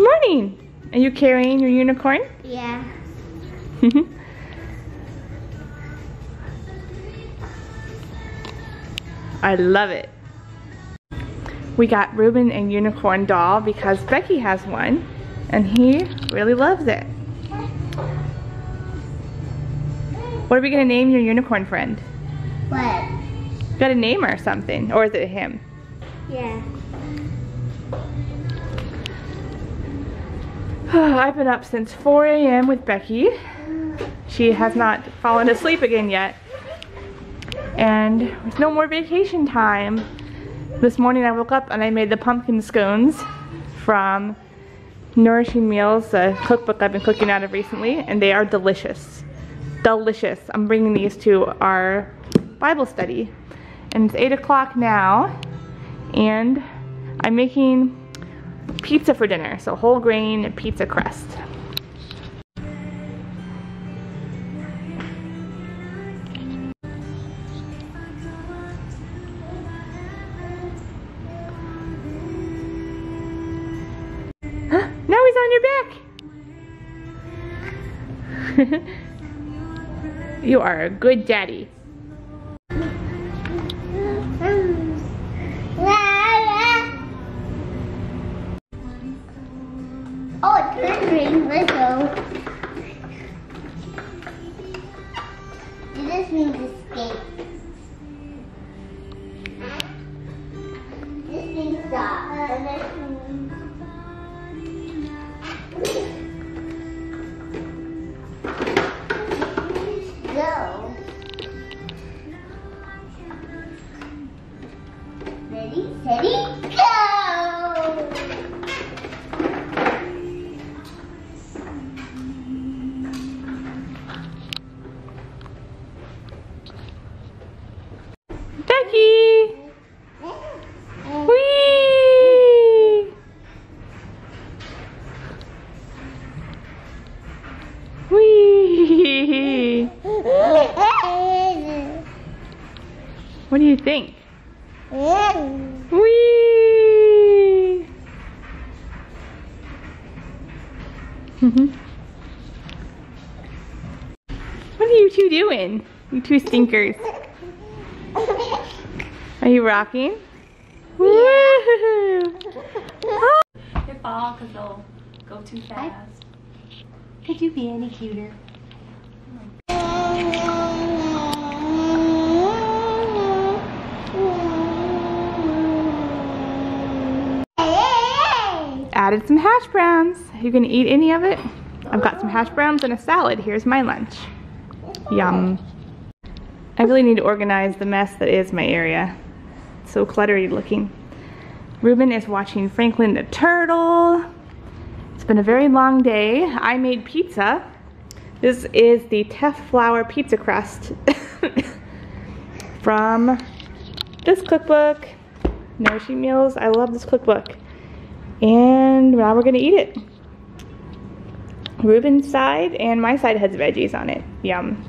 Good morning. Are you carrying your unicorn? Yeah. I love it. We got Reuben a unicorn doll because Becky has one and he really loves it. What are we gonna name your unicorn friend? What? You got a name or something, or is it him? Yeah. Oh, I've been up since 4 a.m. with Becky. She has not fallen asleep again yet. And there's no more vacation time. This morning I woke up and I made the pumpkin scones from Nourishing Meals, the cookbook I've been cooking out of recently, and they are delicious. Delicious. I'm bringing these to our Bible study. And it's 8 o'clock now, and I'm making pizza for dinner, so whole grain pizza crust. Huh? Now he's on your back. You are a good daddy. What do you think? Whee! What are you two doing? You two stinkers. Are you rocking? Yeah. Woohoo! They fall because they'll go too fast. Could you be any cuter? Added some hash browns. You can eat any of it. I've got some hash browns and a salad. Here's my lunch. Yum. I really need to organize the mess that is my area. It's so cluttery looking. Reuben is watching Franklin the Turtle. It's been a very long day. I made pizza. This is the teff flour pizza crust from this cookbook, Nourishing Meals. I love this cookbook. And now we're gonna eat it. Reuben's side and my side has veggies on it. Yum.